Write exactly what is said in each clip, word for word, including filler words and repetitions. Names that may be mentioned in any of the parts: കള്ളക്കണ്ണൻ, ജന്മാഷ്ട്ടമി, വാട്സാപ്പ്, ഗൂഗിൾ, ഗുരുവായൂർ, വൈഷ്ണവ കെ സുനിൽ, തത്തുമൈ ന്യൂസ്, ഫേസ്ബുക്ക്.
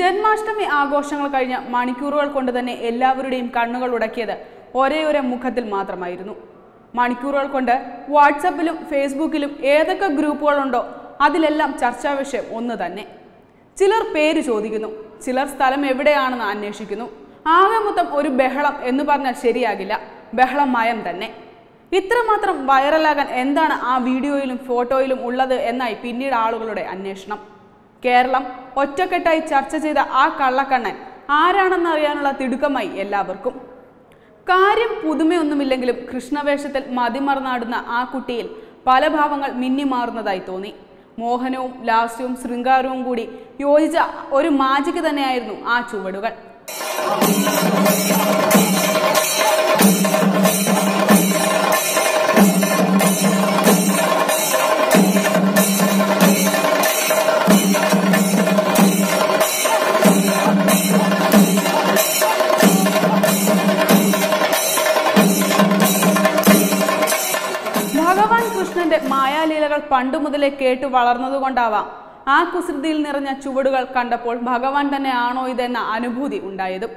ജന്മാഷ്ടമി ആഘോഷങ്ങൾ കഴിഞ്ഞ മണിക്കൂറുകൾ കൊണ്ട് തന്നെ എല്ലാവരുടെയും കണ്ണുകൾ ഉടക്കിയത് ഒരേ ഒരേ മുഖത്തിൽ മാത്രമായിരുന്നു. മണിക്കൂറുകൾ കൊണ്ട് വാട്സാപ്പിലും ഫേസ്ബുക്കിലും ഏതൊക്കെ ഗ്രൂപ്പുകളുണ്ടോ അതിലെല്ലാം ചർച്ചാ വിഷയം ഒന്ന് തന്നെ. ചിലർ പേര് ചോദിക്കുന്നു, ചിലർ സ്ഥലം എവിടെയാണെന്ന് അന്വേഷിക്കുന്നു. ആകെ മൊത്തം ഒരു ബഹളം എന്ന് പറഞ്ഞാൽ ശരിയാകില്ല, ബഹളമയം തന്നെ. ഇത്രമാത്രം വൈറലാകാൻ എന്താണ് ആ വീഡിയോയിലും ഫോട്ടോയിലും ഉള്ളത് എന്നായി പിന്നീട് ആളുകളുടെ അന്വേഷണം. കേരളം ഒറ്റക്കെട്ടായി ചർച്ച ചെയ്ത ആ കള്ളക്കണ്ണൻ ആരാണെന്നറിയാനുള്ള തിടുക്കമായി എല്ലാവർക്കും. കാര്യം പുതുമയൊന്നുമില്ലെങ്കിലും കൃഷ്ണവേഷത്തിൽ മതിമറന്നാടുന്ന ആ കുട്ടിയിൽ പല ഭാവങ്ങൾ മിന്നിമാറുന്നതായി തോന്നി. മോഹനവും ലാസ്യവും ശൃംഗാരവും കൂടി യോജിച്ച ഒരു മാജിക് തന്നെയായിരുന്നു ആ ചുവടുകൾ. കൃഷ്ണന്റെ മായാലീലകൾ പണ്ടു മുതലേ കേട്ടു വളർന്നതുകൊണ്ടാവാം ആ കുസൃതിയിൽ നിറഞ്ഞ ചുവടുകൾ കണ്ടപ്പോൾ ഭഗവാൻ തന്നെയാണോ ഇതെന്ന അനുഭൂതി ഉണ്ടായതും.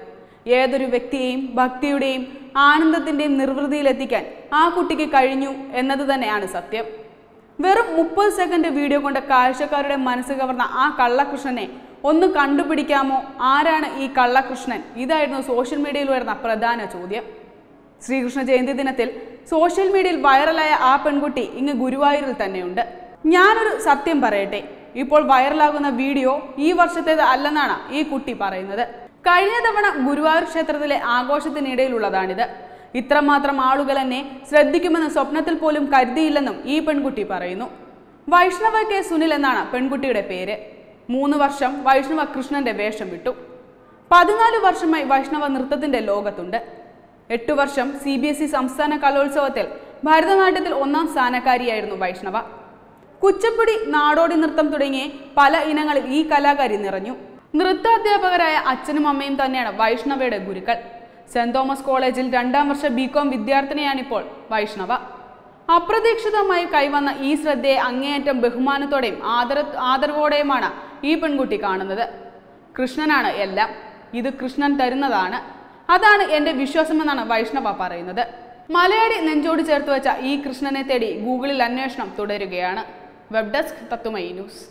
ഏതൊരു വ്യക്തിയെയും ഭക്തിയുടെയും ആനന്ദത്തിന്റെയും നിർവൃതിയിലെത്തിക്കാൻ ആ കുട്ടിക്ക് കഴിഞ്ഞു എന്നത് തന്നെയാണ് സത്യം. വെറും മുപ്പത് സെക്കൻഡ് വീഡിയോ കൊണ്ട് കാഴ്ചക്കാരുടെ മനസ്സ് കവർന്ന ആ കള്ളകൃഷ്ണനെ ഒന്ന് കണ്ടുപിടിക്കാമോ? ആരാണ് ഈ കള്ളകൃഷ്ണൻ? ഇതായിരുന്നു സോഷ്യൽ മീഡിയയിൽ വരുന്ന പ്രധാന ചോദ്യം. ശ്രീകൃഷ്ണ ജയന്തി ദിനത്തിൽ സോഷ്യൽ മീഡിയയിൽ വൈറലായ ആ പെൺകുട്ടി ഇങ്ങ് ഗുരുവായൂരിൽ തന്നെയുണ്ട്. ഞാനൊരു സത്യം പറയട്ടെ, ഇപ്പോൾ വൈറലാകുന്ന വീഡിയോ ഈ വർഷത്തേത് അല്ലെന്നാണ് ഈ കുട്ടി പറയുന്നത്. കഴിഞ്ഞ തവണ ഗുരുവായൂർ ക്ഷേത്രത്തിലെ ആഘോഷത്തിനിടയിലുള്ളതാണിത്. ഇത്രമാത്രം ആളുകൾ എന്നെ ശ്രദ്ധിക്കുമെന്ന് സ്വപ്നത്തിൽ പോലും കരുതിയില്ലെന്നും ഈ പെൺകുട്ടി പറയുന്നു. വൈഷ്ണവ കെ സുനിൽ എന്നാണ് പെൺകുട്ടിയുടെ പേര്. മൂന്ന് വർഷം വൈഷ്ണവ കൃഷ്ണന്റെ വേഷം വിട്ടു. പതിനാല് വർഷമായി വൈഷ്ണവ നൃത്തത്തിന്റെ ലോകത്തുണ്ട്. എട്ടു വർഷം സി ബി എസ് ഇ സംസ്ഥാന കലോത്സവത്തിൽ ഭരതനാട്യത്തിൽ ഒന്നാം സ്ഥാനക്കാരിയായിരുന്നു വൈഷ്ണവ. കുച്ചിപ്പുടി, നാടോടി നൃത്തം തുടങ്ങിയ പല ഇനങ്ങളിൽ ഈ കലാകാരി നിറഞ്ഞു. നൃത്താധ്യാപകരായ അച്ഛനും അമ്മയും തന്നെയാണ് വൈഷ്ണവയുടെ ഗുരുക്കൾ. സെന്റ് തോമസ് കോളേജിൽ രണ്ടാം വർഷ ബി കോം വിദ്യാർത്ഥിനിയാണിപ്പോൾ വൈഷ്ണവ. അപ്രതീക്ഷിതമായി കൈവന്ന ഈ ശ്രദ്ധയെ അങ്ങേയറ്റം ബഹുമാനത്തോടെയും ആദര ആദരവോടെയുമാണ് ഈ പെൺകുട്ടി കാണുന്നത്. കൃഷ്ണനാണ് എല്ലാം, ഇത് കൃഷ്ണൻ തരുന്നതാണ്, അതാണ് എൻ്റെ വിശ്വാസമെന്നാണ് വൈഷ്ണവ പറയുന്നത്. മലയാളി നെഞ്ചോട് ചേർത്ത് വെച്ച ഈ കൃഷ്ണനെ തേടി ഗൂഗിളിൽ അന്വേഷണം തുടരുകയാണ്. വെബ് ഡെസ്ക് തത്തുമൈ ന്യൂസ്.